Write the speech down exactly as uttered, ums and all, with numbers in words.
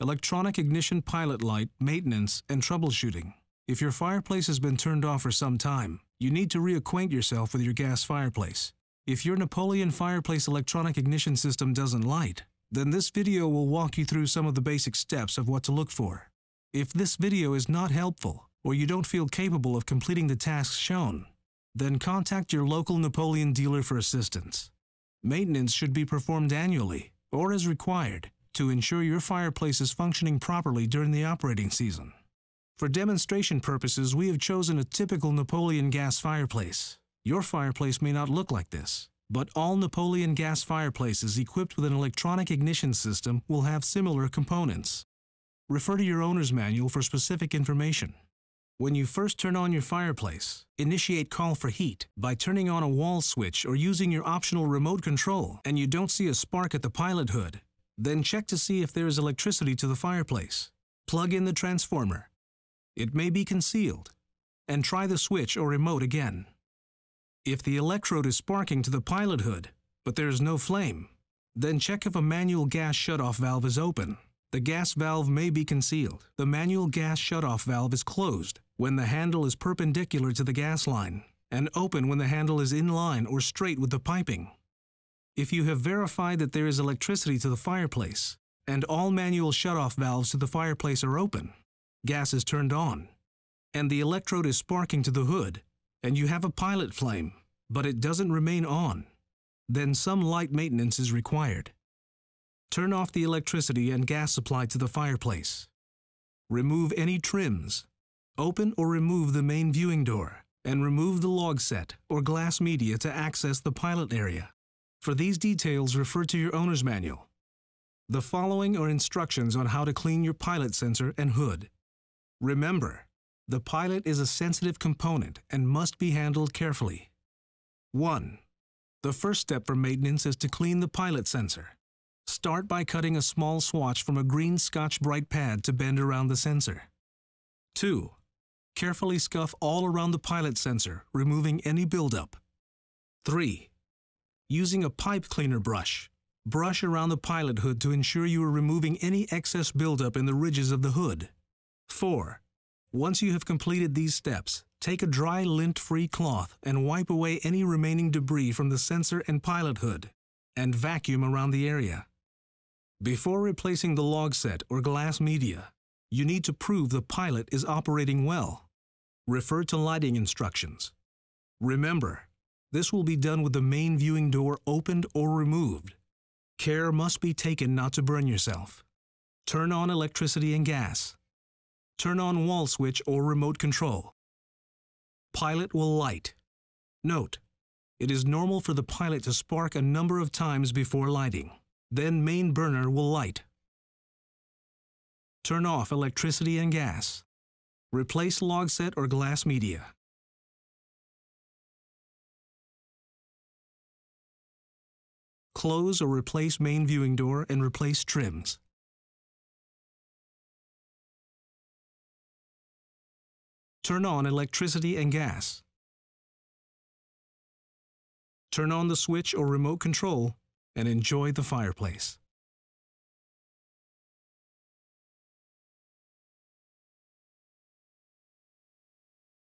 electronic ignition pilot light, maintenance, and troubleshooting. If your fireplace has been turned off for some time, you need to reacquaint yourself with your gas fireplace. If your Napoleon fireplace electronic ignition system doesn't light, then this video will walk you through some of the basic steps of what to look for. If this video is not helpful, or you don't feel capable of completing the tasks shown, then contact your local Napoleon dealer for assistance. Maintenance should be performed annually, or as required, to ensure your fireplace is functioning properly during the operating season. For demonstration purposes, we have chosen a typical Napoleon gas fireplace. Your fireplace may not look like this, but all Napoleon gas fireplaces equipped with an electronic ignition system will have similar components. Refer to your owner's manual for specific information. When you first turn on your fireplace, initiate call for heat by turning on a wall switch or using your optional remote control and you don't see a spark at the pilot hood, then check to see if there is electricity to the fireplace. Plug in the transformer. It may be concealed, and try the switch or remote again. If the electrode is sparking to the pilot hood, but there is no flame, then check if a manual gas shutoff valve is open. The gas valve may be concealed. The manual gas shutoff valve is closed when the handle is perpendicular to the gas line, and open when the handle is in line or straight with the piping. If you have verified that there is electricity to the fireplace, and all manual shutoff valves to the fireplace are open, gas is turned on, and the electrode is sparking to the hood, and you have a pilot flame, but it doesn't remain on, then some light maintenance is required. Turn off the electricity and gas supply to the fireplace. Remove any trims. Open or remove the main viewing door and remove the log set or glass media to access the pilot area. For these details, refer to your owner's manual. The following are instructions on how to clean your pilot sensor and hood. Remember, the pilot is a sensitive component and must be handled carefully. one. The first step for maintenance is to clean the pilot sensor. Start by cutting a small swatch from a green Scotch-Brite pad to bend around the sensor. two. Carefully scuff all around the pilot sensor, removing any buildup. three. Using a pipe cleaner brush, brush around the pilot hood to ensure you are removing any excess buildup in the ridges of the hood. four. Once you have completed these steps, take a dry lint-free cloth and wipe away any remaining debris from the sensor and pilot hood, and vacuum around the area. Before replacing the log set or glass media, you need to prove the pilot is operating well. Refer to lighting instructions. Remember, this will be done with the main viewing door opened or removed. Care must be taken not to burn yourself. Turn on electricity and gas. Turn on wall switch or remote control. Pilot will light. Note, it is normal for the pilot to spark a number of times before lighting. Then main burner will light. Turn off electricity and gas. Replace log set or glass media. Close or replace main viewing door and replace trims. Turn on electricity and gas. Turn on the switch or remote control and enjoy the fireplace.